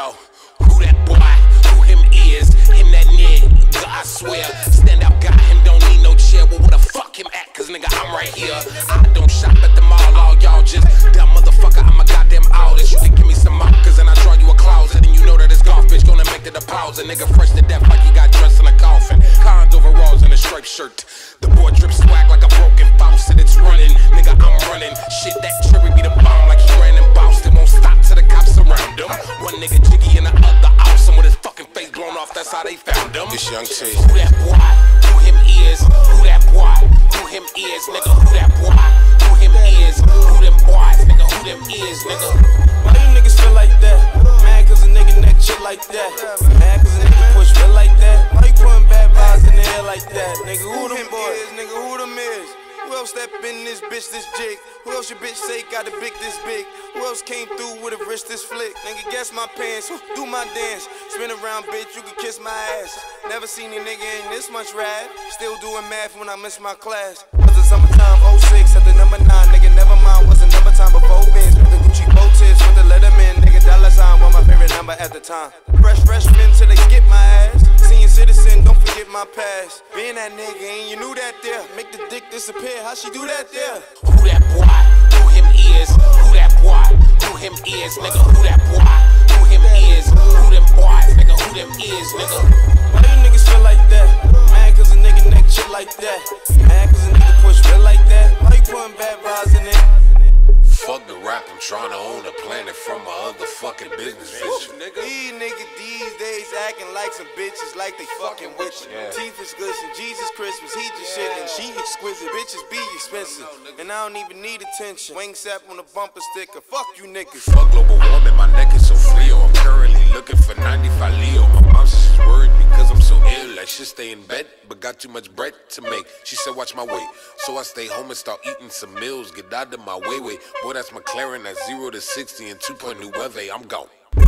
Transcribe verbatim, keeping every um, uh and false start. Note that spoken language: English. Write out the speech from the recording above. Yo, who that boy? Who him is? Him that nigga, I swear. Stand up, got him, don't need no chair. Well, where the fuck him at? Cause nigga, I'm right here. I don't shop at the mall, all y'all just dumb motherfucker. I'm a goddamn artist. You can give me some markers and I draw you a closet. And you know that this golf bitch gonna make the deposit. Nigga, fresh to death like he got dressed in a coffin. Cons overalls and a striped shirt. The boy drips swag like a broken faucet. It's running, nigga, I'm running. Shit, that cherry be the bomb like he ran and bounced. It won't stop till the cops around him. One nigga jiggy and the other awesome with his fucking face blown off. That's how they found him. This young T. Who that boy? Who him is? Who that boy? Who him is? Nigga, who that boy? Who him is? Who them boys? Nigga, who them is? Nigga. Why you niggas feel like that? Mad cause a nigga neck shit like that. Mad cause a nigga push feel like that. Why you putting bad vibes in the air like that? Nigga, who them boys? Nigga, who them is? Who else step in this bitch this jig? Who else your bitch say got a big this big? Who else came through with a wrist this flick? Nigga, guess my pants, do my dance. Spin around, bitch, you can kiss my ass. Never seen a nigga in this much rad. Still doing math when I miss my class. Was the summertime oh six at the number nine, nigga, never mind. Was the number time before Benz with the Gucci bow tips with the Letterman, nigga, dollar sign was my favorite number at the time. Fresh freshmen till they skip my ass. Senior citizen, don't forget my past. Being that nigga, and you knew that there. Make the dick disappear. How she do that there? Who that boy? Who him is? Who that boy? Who him is? Nigga, who that boy? Who him is? Who them boys? Nigga, who them is? Nigga. Why you niggas feel like that? Mad cause a nigga neck shit like that. Mad cause a nigga push real like that. Why you putting bad vibes in it? Fuck the rap, I'm trying to own the planet from my other fucking business bitch. Nigga. These niggas these days acting like some bitches like they fucking with you. Yeah. Teeth is glisten, Jesus Christmas, he just yeah. shit and she exquisite. Bitches be expensive, and I don't even need attention. Wing sap on a bumper sticker, fuck you niggas. Fuck global warming, my neck is so free. I'm currently looking for ninety-five Leo. My mom's just worried because I'm so ill. I should stay in bed, but got too much bread to make. She said watch my weight, so I stay home and start eating some meals. Get out of my way way, boy that's McLaren at zero to sixty and two point two. I'm gone.